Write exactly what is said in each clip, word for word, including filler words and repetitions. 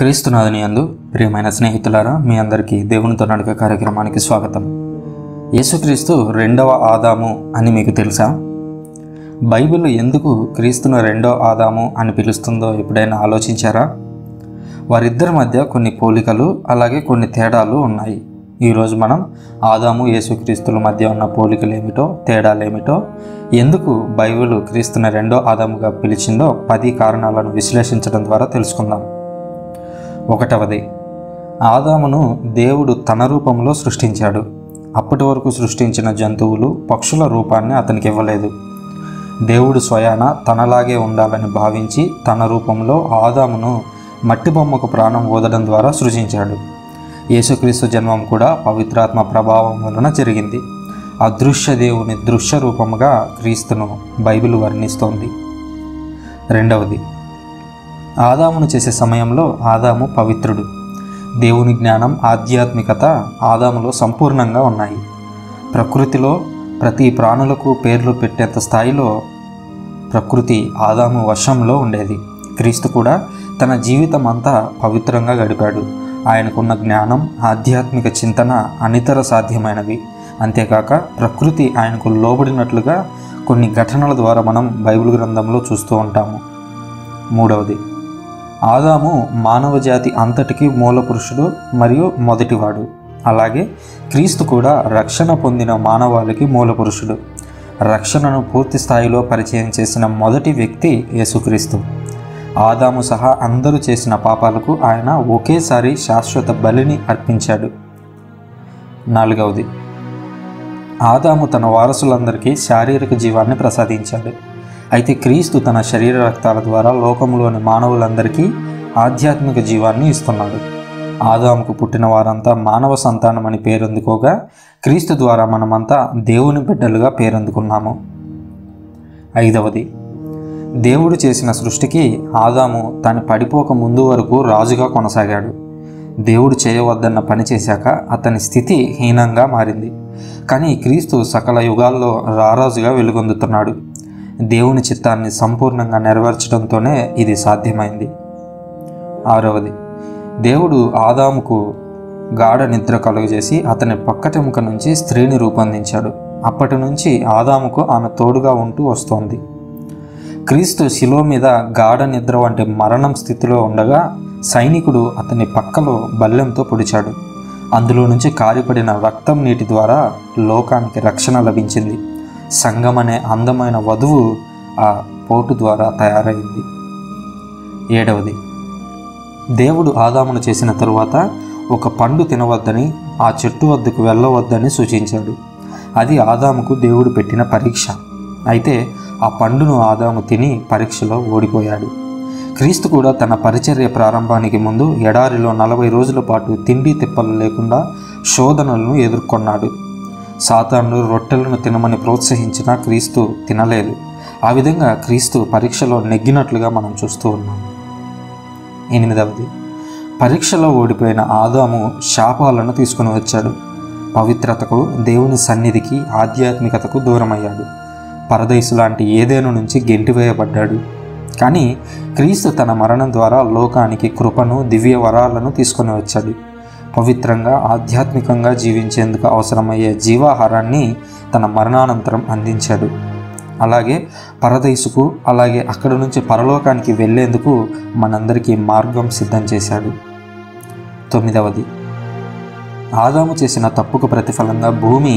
క్రీస్తునాథుని యందు ప్రియమైన స్నేహితులారా, మీ అందరికీ దేవునితో నడక కార్యక్రమానికి స్వాగతం. యేసుక్రీస్తు రెండవ ఆదాము అని మీకు తెలుసా? బైబిల్ ఎందుకు క్రీస్తును రెండో ఆదాము అని పిలుస్తుందో ఎప్పుడైనా ఆలోచించారా? వారిద్దరి మధ్య కొన్ని పోలికలు అలాగే కొన్ని తేడాలు ఉన్నాయి. ఈరోజు మనం ఆదాము యేసుక్రీస్తుల మధ్య ఉన్న పోలికలు ఏమిటో, తేడాలేమిటో, ఎందుకు బైబిల్ క్రీస్తును రెండో ఆదాముగా పిలిచిందో పది కారణాలను విశ్లేషించడం ద్వారా తెలుసుకుందాం. ఒకటవది, ఆదామును దేవుడు తన రూపంలో సృష్టించాడు. అప్పటి వరకు సృష్టించిన జంతువులు, పక్షుల రూపాన్ని అతనికి ఇవ్వలేదు. దేవుడు స్వయాన తనలాగే ఉండాలని భావించి తన రూపంలో ఆదామును మట్టిబొమ్మకు ప్రాణం ఓదడం ద్వారా సృజించాడు. యేసుక్రీస్తు జన్మం కూడా పవిత్రాత్మ ప్రభావం వలన జరిగింది. అదృశ్య దేవుని దృశ్య రూపముగా క్రీస్తును బైబిల్ వర్ణిస్తోంది. రెండవది, ఆదామును చేసే సమయంలో ఆదాము పవిత్రుడు. దేవుని జ్ఞానం, ఆధ్యాత్మికత ఆదాములో సంపూర్ణంగా ఉన్నాయి. ప్రకృతిలో ప్రతి ప్రాణులకు పేర్లు పెట్టేంత స్థాయిలో ప్రకృతి ఆదాము వశంలో ఉండేది. క్రీస్తు కూడా తన జీవితం అంతా పవిత్రంగా గడిపాడు. ఆయనకున్న జ్ఞానం, ఆధ్యాత్మిక చింతన అనితర సాధ్యమైనవి. అంతేకాక ప్రకృతి ఆయనకు లోబడినట్లుగా కొన్ని ఘటనల ద్వారా మనం బైబిల్ గ్రంథంలో చూస్తూ ఉంటాము. మూడవది, ఆదాము మానవ జాతి అంతటికి మూలపురుషుడు మరియు మొదటివాడు. అలాగే క్రీస్తు కూడా రక్షణ పొందిన మానవాళికి మూలపురుషుడు. రక్షణను పూర్తి స్థాయిలో పరిచయం చేసిన మొదటి వ్యక్తి యేసుక్రీస్తు. ఆదాము సహా అందరూ చేసిన పాపాలకు ఆయన ఒకేసారి శాశ్వత బలిని అర్పించాడు. నాలుగవది, ఆదాము తన వారసులందరికీ శారీరక జీవాన్ని ప్రసాదించాడు. అయితే క్రీస్తు తన శరీర రక్తాల ద్వారా లోకంలోని మానవులందరికీ ఆధ్యాత్మిక జీవాన్ని ఇస్తున్నాడు. ఆదాముకు పుట్టిన వారంతా మానవ సంతానం అని పేరొందుకోగా, క్రీస్తు ద్వారా మనమంతా దేవుని బిడ్డలుగా పేరొందుకున్నాము. ఐదవది, దేవుడు చేసిన సృష్టికి ఆదాము తాను పడిపోక ముందు వరకు రాజుగా కొనసాగాడు. దేవుడు చేయవద్దన్న పని చేశాక అతని స్థితి హీనంగా మారింది. కానీ క్రీస్తు సకల యుగాల్లో రారాజుగా వెలుగొందుతున్నాడు. దేవుని చిత్తాన్ని సంపూర్ణంగా నెరవేర్చడంతోనే ఇది సాధ్యమైంది. ఆరవది, దేవుడు ఆదాముకు గాఢ నిద్ర కలుగజేసి అతని పక్కటెముక నుంచి స్త్రీని రూపొందించాడు. అప్పటి నుంచి ఆదాముకు ఆమె తోడుగా ఉంటూ వస్తోంది. క్రీస్తు శిలో మీద గాఢ నిద్ర వంటి మరణం స్థితిలో ఉండగా సైనికుడు అతని పక్కలో బల్లెంతో పొడిచాడు. అందులో నుంచి కారిపడిన రక్తం నీటి ద్వారా లోకానికి రక్షణ లభించింది. సంగమనే అందమైన వధువు ఆ పోటు ద్వారా తయారైంది. ఏడవది, దేవుడు ఆదామును చేసిన తరువాత ఒక పండు తినవద్దని, ఆ చెట్టు వద్దకు వెళ్ళవద్దని సూచించాడు. అది ఆదాముకు దేవుడు పెట్టిన పరీక్ష. అయితే ఆ పండును ఆదాము తిని పరీక్షలో ఓడిపోయాడు. క్రీస్తు కూడా తన పరిచర్య ప్రారంభానికి ముందు ఎడారిలో నలభై రోజుల పాటు తిండి తిప్పలు లేకుండా శోధనలను ఎదుర్కొన్నాడు. సాతాను రొట్టెలను తినమని ప్రోత్సహించినా క్రీస్తు తినలేదు. ఆ విధంగా క్రీస్తు పరీక్షలో నెగ్గినట్లుగా మనం చూస్తూ ఉన్నాం. ఎనిమిదవది, పరీక్షలో ఓడిపోయిన ఆదాము శాపాలను తీసుకుని వచ్చాడు. పవిత్రతకు, దేవుని సన్నిధికి, ఆధ్యాత్మికతకు దూరమయ్యాడు. పరదేశు లాంటి ఏదేను నుంచి గెంటివేయబడ్డాడు. కానీ క్రీస్తు తన మరణం ద్వారా లోకానికి కృపను, దివ్య వరాలను తీసుకుని వచ్చాడు. పవిత్రంగా, ఆధ్యాత్మికంగా జీవించేందుకు అవసరమయ్యే జీవాహారాన్ని తన మరణానంతరం అందించాడు. అలాగే పరదేశుకు, అలాగే అక్కడి నుంచి పరలోకానికి వెళ్ళేందుకు మనందరికీ మార్గం సిద్ధం చేశాడు. తొమ్మిదవది, ఆదాము చేసిన తప్పుకు ప్రతిఫలంగా భూమి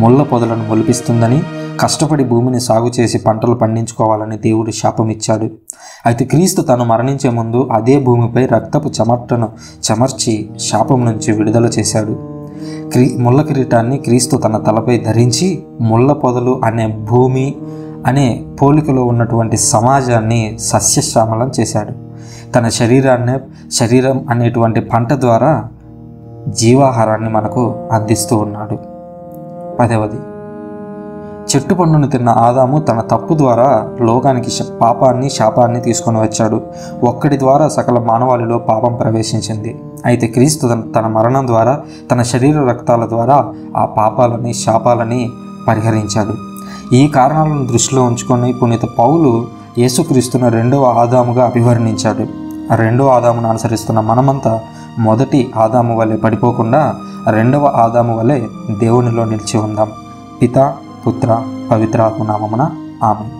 ముళ్ళ పొదలను మొలిపిస్తుందని, కష్టపడి భూమిని సాగు చేసి పంటలు పండించుకోవాలని దేవుడు శాపమిచ్చాడు. అయితే క్రీస్తు తాను మరణించే ముందు అదే భూమిపై రక్తపు చెమటను చెమర్చి శాపం నుంచి విడుదల చేశాడు. క్రీ ముళ్ళ కిరీటాన్ని క్రీస్తు తన తలపై ధరించి ముళ్ళ పొదలు అనే భూమి అనే పోలికలో ఉన్నటువంటి సమాజాన్ని సస్యశ్యామలం చేశాడు. తన శరీరాన్ని శరీరం అనేటువంటి పంట ద్వారా జీవాహారాన్ని మనకు అందిస్తూ ఉన్నాడు. పదవది, చెట్టు పండును తిన్న ఆదాము తన తప్పు ద్వారా లోకానికి పాపాన్ని, శాపాన్ని తీసుకొని వచ్చాడు. ఒక్కడి ద్వారా సకల మానవాళిలో పాపం ప్రవేశించింది. అయితే క్రీస్తు తన మరణం ద్వారా, తన శరీర రక్తాల ద్వారా ఆ పాపాలని, శాపాలని పరిహరించాడు. ఈ కారణాలను దృష్టిలో ఉంచుకొని పునీత పౌలు యేసుక్రీస్తును రెండవ ఆదాముగా అభివర్ణించాడు. రెండో ఆదామును అనుసరిస్తున్న మనమంతా మొదటి ఆదాము వలె పడిపోకుండా రెండవ ఆదాము వలె దేవునిలో నిలిచి ఉందాం. పిత, పుత్ర, పవిత్రాత్మ నామమున ఆమేన్.